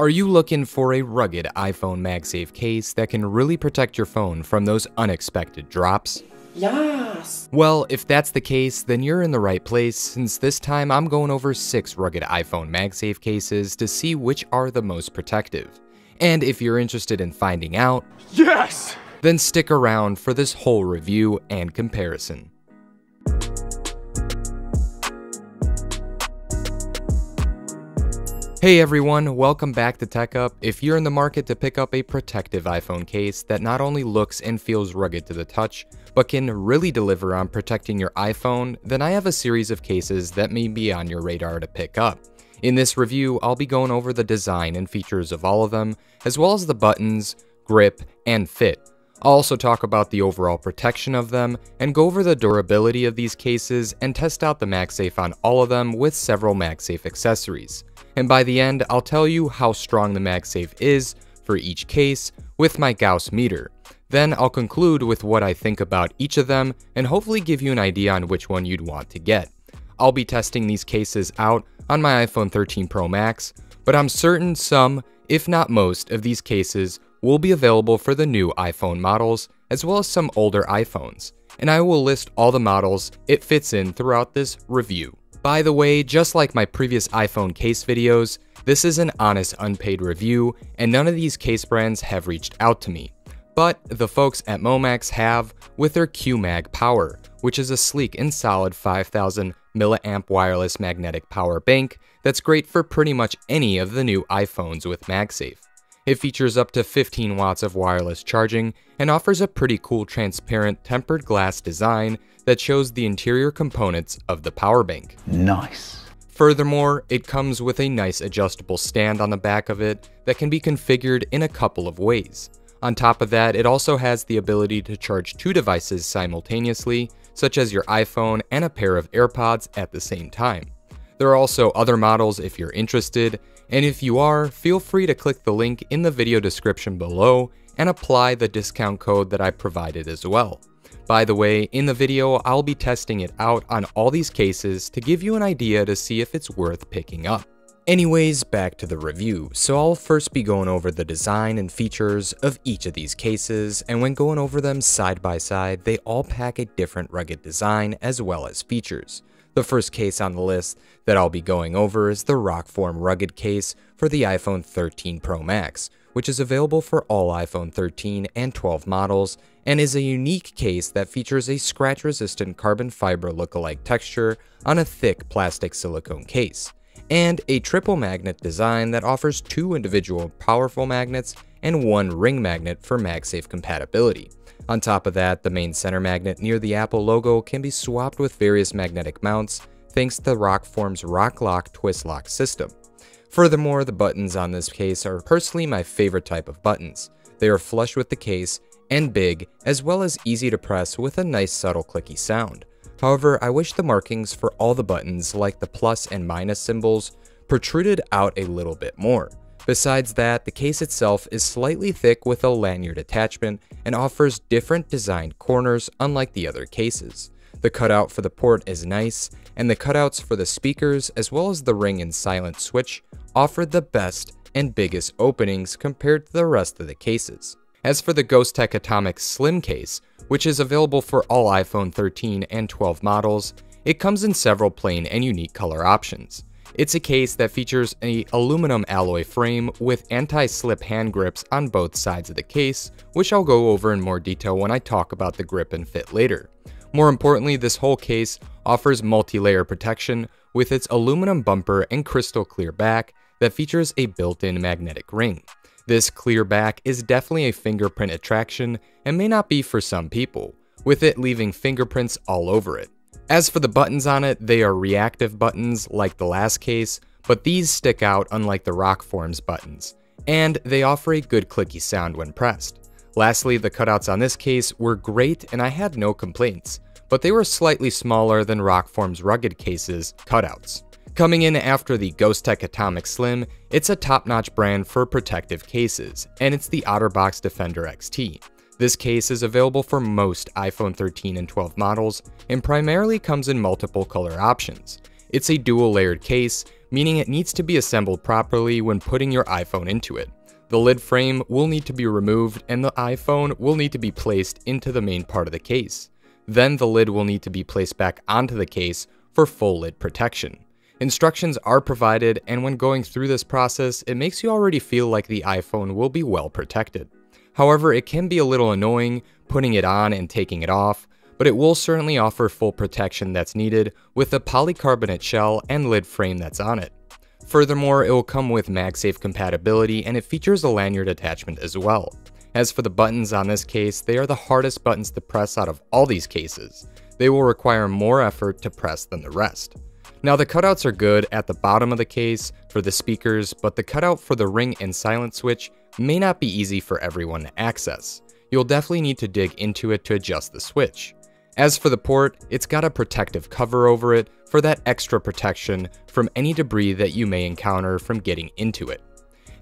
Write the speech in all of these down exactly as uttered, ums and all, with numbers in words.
Are you looking for a rugged iPhone MagSafe case that can really protect your phone from those unexpected drops? Yes! Well, if that's the case, then you're in the right place, since this time I'm going over six rugged iPhone MagSafe cases to see which are the most protective. And if you're interested in finding out, yes! Then stick around for this whole review and comparison. Hey everyone, welcome back to TechUp. If you're in the market to pick up a protective iPhone case that not only looks and feels rugged to the touch, but can really deliver on protecting your iPhone, then I have a series of cases that may be on your radar to pick up. In this review, I'll be going over the design and features of all of them, as well as the buttons, grip, and fit. I'll also talk about the overall protection of them, and go over the durability of these cases and test out the MagSafe on all of them with several MagSafe accessories. And by the end, I'll tell you how strong the MagSafe is for each case with my Gauss meter. Then I'll conclude with what I think about each of them and hopefully give you an idea on which one you'd want to get. I'll be testing these cases out on my iPhone thirteen Pro Max, but I'm certain some, if not most, of these cases will be available for the new iPhone models as well as some older iPhones, and I will list all the models it fits in throughout this review. By the way, just like my previous iPhone case videos, this is an honest unpaid review and none of these case brands have reached out to me. But the folks at Momax have with their QMag Power, which is a sleek and solid five thousand milliamp wireless magnetic power bank that's great for pretty much any of the new iPhones with MagSafe. It features up to fifteen watts of wireless charging and offers a pretty cool transparent tempered glass design that shows the interior components of the power bank. Nice. Furthermore, it comes with a nice adjustable stand on the back of it that can be configured in a couple of ways. On top of that, it also has the ability to charge two devices simultaneously, such as your iPhone and a pair of AirPods at the same time. There are also other models if you're interested, and if you are, feel free to click the link in the video description below and apply the discount code that I provided as well. By the way, in the video, I'll be testing it out on all these cases to give you an idea to see if it's worth picking up. Anyways, back to the review. So I'll first be going over the design and features of each of these cases, and when going over them side by side, they all pack a different rugged design as well as features. The first case on the list that I'll be going over is the Rokform rugged case for the iPhone thirteen Pro Max, which is available for all iPhone thirteen and twelve models and is a unique case that features a scratch-resistant carbon fiber look-alike texture on a thick plastic silicone case, and a triple magnet design that offers two individual powerful magnets and one ring magnet for MagSafe compatibility. On top of that, the main center magnet near the Apple logo can be swapped with various magnetic mounts thanks to Rokform's Rock Lock Twist Lock system. Furthermore, the buttons on this case are personally my favorite type of buttons. They are flush with the case and big, as well as easy to press with a nice subtle clicky sound. However, I wish the markings for all the buttons, like the plus and minus symbols, protruded out a little bit more. Besides that, the case itself is slightly thick with a lanyard attachment and offers different designed corners unlike the other cases. The cutout for the port is nice, and the cutouts for the speakers as well as the ring and silent switch offer the best and biggest openings compared to the rest of the cases. As for the Ghostek Atomic Slim case, which is available for all iPhone thirteen and twelve models, it comes in several plain and unique color options. It's a case that features an aluminum alloy frame with anti-slip hand grips on both sides of the case, which I'll go over in more detail when I talk about the grip and fit later. More importantly, this whole case offers multi-layer protection with its aluminum bumper and crystal clear back that features a built-in magnetic ring. This clear back is definitely a fingerprint attraction and may not be for some people, with it leaving fingerprints all over it. As for the buttons on it, they are reactive buttons like the last case, but these stick out unlike the Rokform's buttons, and they offer a good clicky sound when pressed. Lastly, the cutouts on this case were great and I had no complaints, but they were slightly smaller than Rokform's rugged cases cutouts. Coming in after the Ghostek Atomic Slim, it's a top-notch brand for protective cases, and it's the OtterBox Defender X T. This case is available for most iPhone thirteen and twelve models and primarily comes in multiple color options. It's a dual-layered case, meaning it needs to be assembled properly when putting your iPhone into it. The lid frame will need to be removed and the iPhone will need to be placed into the main part of the case. Then the lid will need to be placed back onto the case for full lid protection. Instructions are provided, and when going through this process, it makes you already feel like the iPhone will be well protected. However, it can be a little annoying putting it on and taking it off, but it will certainly offer full protection that's needed with the polycarbonate shell and lid frame that's on it. Furthermore, it will come with MagSafe compatibility and it features a lanyard attachment as well. As for the buttons on this case, they are the hardest buttons to press out of all these cases. They will require more effort to press than the rest. Now, the cutouts are good at the bottom of the case for the speakers, but the cutout for the ring and silent switch may not be easy for everyone to access. You'll definitely need to dig into it to adjust the switch. As for the port, it's got a protective cover over it for that extra protection from any debris that you may encounter from getting into it.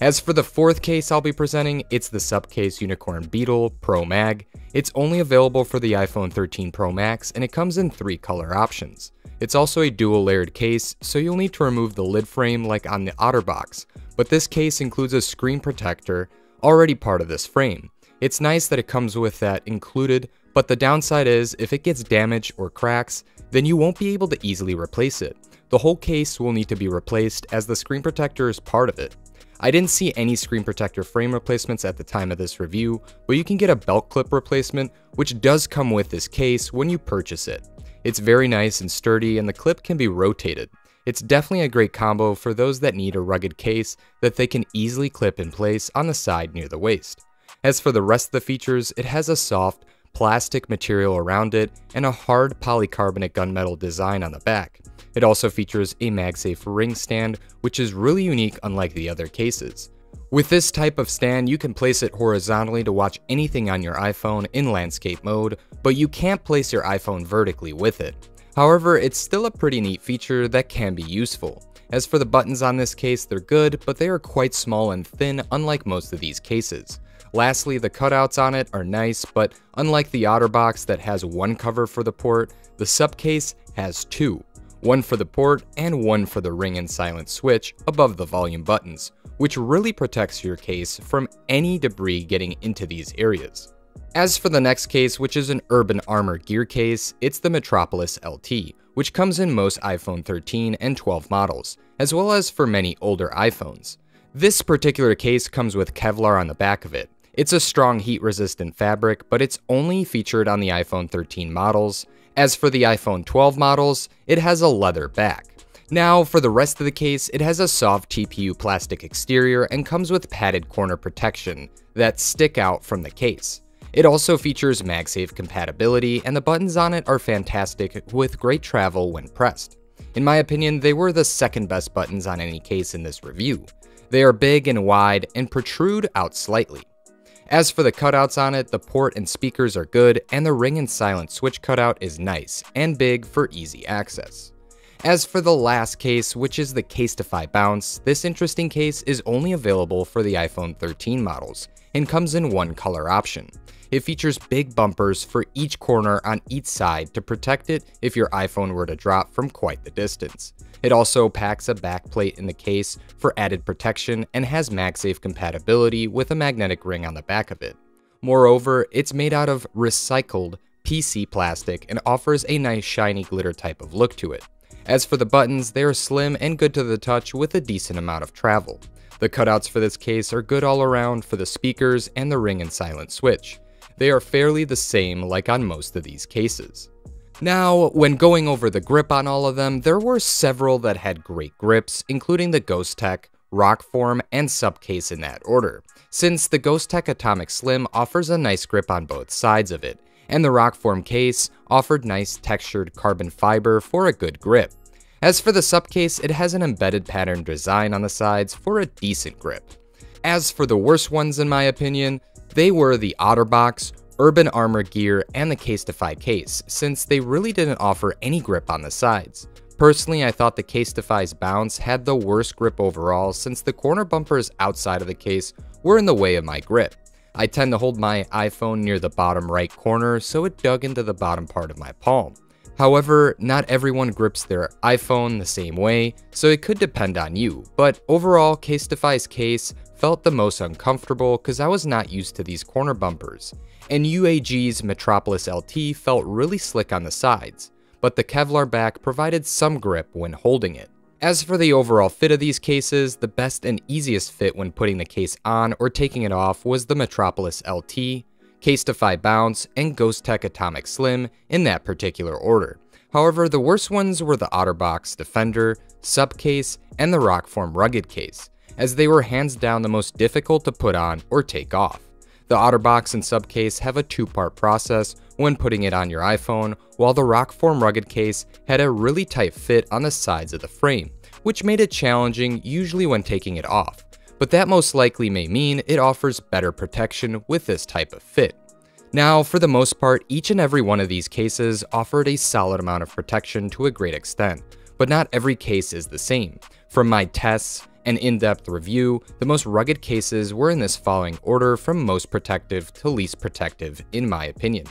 As for the fourth case I'll be presenting, it's the Supcase Unicorn Beetle Pro Mag. It's only available for the iPhone thirteen Pro Max and it comes in three color options. It's also a dual layered case, so you'll need to remove the lid frame like on the OtterBox, but this case includes a screen protector already part of this frame. It's nice that it comes with that included, but the downside is if it gets damaged or cracks, then you won't be able to easily replace it. The whole case will need to be replaced as the screen protector is part of it. I didn't see any screen protector frame replacements at the time of this review, but you can get a belt clip replacement, which does come with this case when you purchase it. It's very nice and sturdy, and the clip can be rotated. It's definitely a great combo for those that need a rugged case that they can easily clip in place on the side near the waist. As for the rest of the features, it has a soft plastic material around it and a hard polycarbonate gunmetal design on the back. It also features a MagSafe ring stand, which is really unique unlike the other cases. With this type of stand, you can place it horizontally to watch anything on your iPhone in landscape mode, but you can't place your iPhone vertically with it. However, it's still a pretty neat feature that can be useful. As for the buttons on this case, they're good, but they are quite small and thin, unlike most of these cases. Lastly, the cutouts on it are nice, but unlike the OtterBox that has one cover for the port, the Supcase has two. One for the port and one for the ring and silent switch above the volume buttons, which really protects your case from any debris getting into these areas. As for the next case, which is an Urban Armor Gear case, it's the Metropolis L T, which comes in most iPhone thirteen and twelve models, as well as for many older iPhones. This particular case comes with Kevlar on the back of it. It's a strong heat-resistant fabric, but it's only featured on the iPhone thirteen models. As for the iPhone twelve models, it has a leather back. Now, for the rest of the case, it has a soft T P U plastic exterior and comes with padded corner protection that stick out from the case. It also features MagSafe compatibility, and the buttons on it are fantastic with great travel when pressed. In my opinion, they were the second best buttons on any case in this review. They are big and wide and protrude out slightly. As for the cutouts on it, the port and speakers are good, and the ring and silent switch cutout is nice and big for easy access. As for the last case, which is the Casetify Bounce, this interesting case is only available for the iPhone thirteen models and comes in one color option. It features big bumpers for each corner on each side to protect it if your iPhone were to drop from quite the distance. It also packs a backplate in the case for added protection and has MagSafe compatibility with a magnetic ring on the back of it. Moreover, it's made out of recycled P C plastic and offers a nice shiny glitter type of look to it. As for the buttons, they are slim and good to the touch with a decent amount of travel. The cutouts for this case are good all around for the speakers and the ring and silent switch. They are fairly the same like on most of these cases. Now, when going over the grip on all of them, there were several that had great grips, including the Ghostek, Rokform, and Supcase in that order, since the Ghostek Atomic Slim offers a nice grip on both sides of it, and the Rokform case offered nice textured carbon fiber for a good grip. As for the Supcase, it has an embedded pattern design on the sides for a decent grip. As for the worst ones in my opinion, they were the OtterBox, Urban Armor Gear, and the Casetify case, since they really didn't offer any grip on the sides. Personally, I thought the Casetify's Bounce had the worst grip overall, since the corner bumpers outside of the case were in the way of my grip. I tend to hold my iPhone near the bottom right corner, so it dug into the bottom part of my palm. However, not everyone grips their iPhone the same way, so it could depend on you, but overall Casetify's case felt the most uncomfortable because I was not used to these corner bumpers, and U A G's Metropolis L T felt really slick on the sides, but the Kevlar back provided some grip when holding it. As for the overall fit of these cases, the best and easiest fit when putting the case on or taking it off was the Metropolis L T, Casetify Bounce, and Ghostek Atomic Slim in that particular order. However, the worst ones were the OtterBox Defender, Supcase, and the Rokform Rugged case, as they were hands down the most difficult to put on or take off. The OtterBox and Supcase have a two-part process when putting it on your iPhone, while the Rokform Rugged case had a really tight fit on the sides of the frame, which made it challenging usually when taking it off, but that most likely may mean it offers better protection with this type of fit. Now, for the most part, each and every one of these cases offered a solid amount of protection to a great extent, but not every case is the same. From my tests and in-depth review, the most rugged cases were in this following order from most protective to least protective, in my opinion.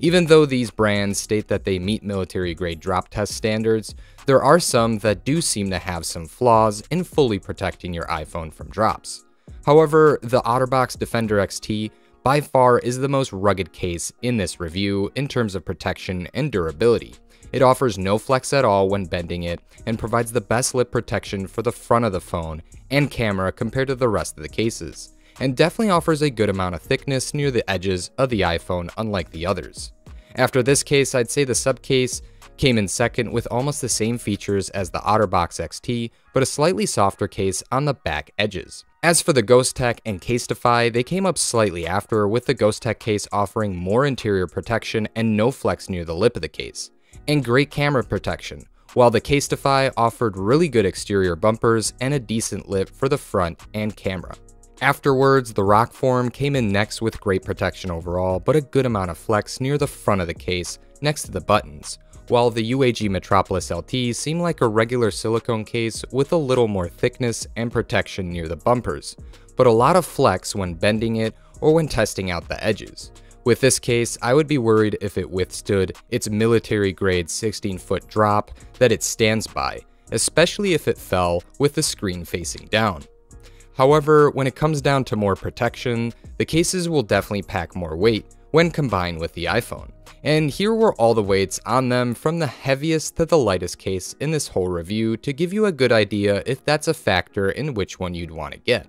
Even though these brands state that they meet military-grade drop test standards, there are some that do seem to have some flaws in fully protecting your iPhone from drops. However, the OtterBox Defender X T by far is the most rugged case in this review in terms of protection and durability. It offers no flex at all when bending it and provides the best lip protection for the front of the phone and camera compared to the rest of the cases, and definitely offers a good amount of thickness near the edges of the iPhone, unlike the others. After this case, I'd say the Supcase came in second with almost the same features as the OtterBox X T, but a slightly softer case on the back edges. As for the Ghostek and Casetify, they came up slightly after, with the Ghostek case offering more interior protection and no flex near the lip of the case, and great camera protection, while the Casetify offered really good exterior bumpers and a decent lip for the front and camera. Afterwards, the Rokform came in next with great protection overall, but a good amount of flex near the front of the case next to the buttons, while the U A G Metropolis L T seemed like a regular silicone case with a little more thickness and protection near the bumpers, but a lot of flex when bending it or when testing out the edges. With this case, I would be worried if it withstood its military-grade sixteen-foot drop that it stands by, especially if it fell with the screen facing down. However, when it comes down to more protection, the cases will definitely pack more weight when combined with the iPhone. And here were all the weights on them from the heaviest to the lightest case in this whole review to give you a good idea if that's a factor in which one you'd want to get.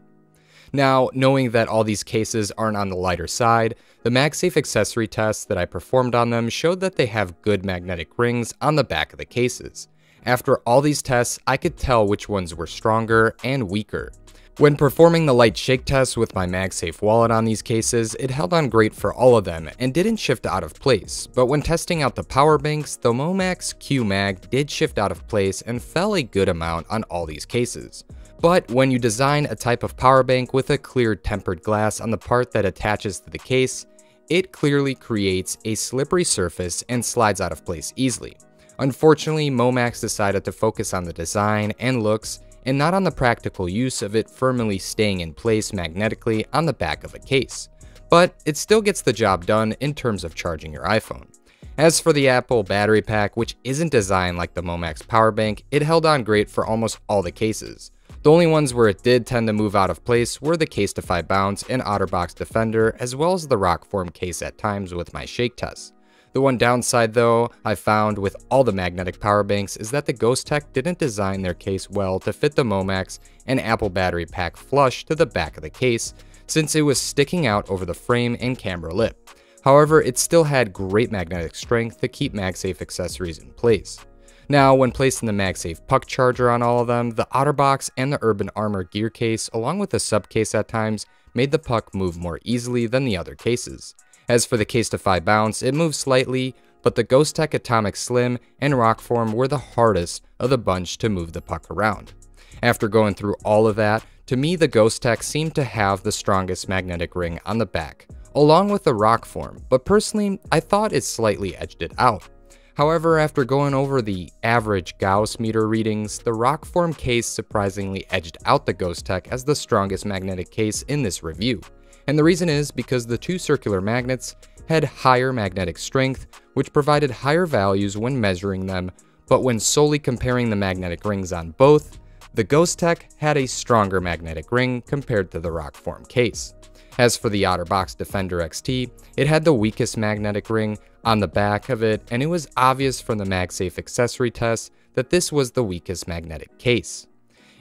Now, knowing that all these cases aren't on the lighter side, the MagSafe accessory tests that I performed on them showed that they have good magnetic rings on the back of the cases. After all these tests, I could tell which ones were stronger and weaker. When performing the light shake test with my MagSafe wallet on these cases, it held on great for all of them and didn't shift out of place, but when testing out the power banks, the Momax QMag did shift out of place and fell a good amount on all these cases. But when you design a type of power bank with a clear tempered glass on the part that attaches to the case, it clearly creates a slippery surface and slides out of place easily. Unfortunately, Momax decided to focus on the design and looks and not on the practical use of it firmly staying in place magnetically on the back of a case, but it still gets the job done in terms of charging your iPhone. As for the Apple battery pack, which isn't designed like the Momax power bank, it held on great for almost all the cases. The only ones where it did tend to move out of place were the Casetify Bounce and OtterBox Defender, as well as the Rokform case at times with my shake test. The one downside though I found with all the magnetic power banks is that the Ghostek didn't design their case well to fit the Momax and Apple battery pack flush to the back of the case, since it was sticking out over the frame and camera lip. However, it still had great magnetic strength to keep MagSafe accessories in place. Now, when placing the MagSafe puck charger on all of them, the OtterBox and the Urban Armor Gear case, along with the Supcase at times, made the puck move more easily than the other cases. As for the Casetify Bounce, it moves slightly, but the Ghostek Atomic Slim and Rokform were the hardest of the bunch to move the puck around. After going through all of that, to me the Ghostek seemed to have the strongest magnetic ring on the back, along with the Rokform, but personally I thought it slightly edged it out. However, after going over the average Gauss meter readings, the Rokform case surprisingly edged out the Ghostek as the strongest magnetic case in this review. And the reason is because the two circular magnets had higher magnetic strength, which provided higher values when measuring them, but when solely comparing the magnetic rings on both, the Ghostek had a stronger magnetic ring compared to the Rokform case. As for the OtterBox Defender X T, it had the weakest magnetic ring on the back of it, and it was obvious from the MagSafe accessory test that this was the weakest magnetic case.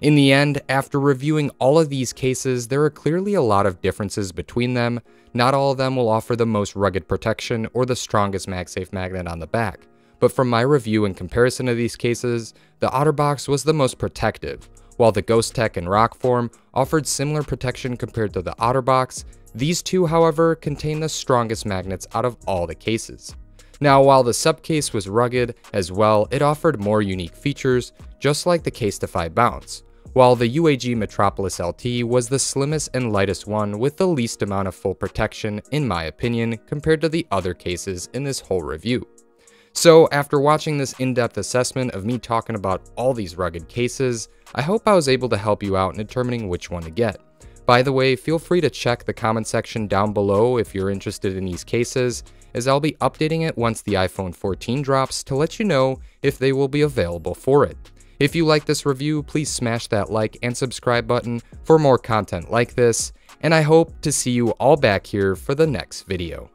In the end, after reviewing all of these cases, there are clearly a lot of differences between them. Not all of them will offer the most rugged protection or the strongest MagSafe magnet on the back, but from my review and comparison of these cases, the OtterBox was the most protective. While the Ghostek and Rokform offered similar protection compared to the OtterBox, these two, however, contain the strongest magnets out of all the cases. Now, while the Supcase was rugged as well, it offered more unique features, just like the Casetify Bounce, while the U A G Metropolis L T was the slimmest and lightest one with the least amount of full protection, in my opinion, compared to the other cases in this whole review. So after watching this in-depth assessment of me talking about all these rugged cases, I hope I was able to help you out in determining which one to get. By the way, feel free to check the comment section down below if you're interested in these cases, as I'll be updating it once the iPhone fourteen drops to let you know if they will be available for it. If you like this review, please smash that like and subscribe button for more content like this, and I hope to see you all back here for the next video.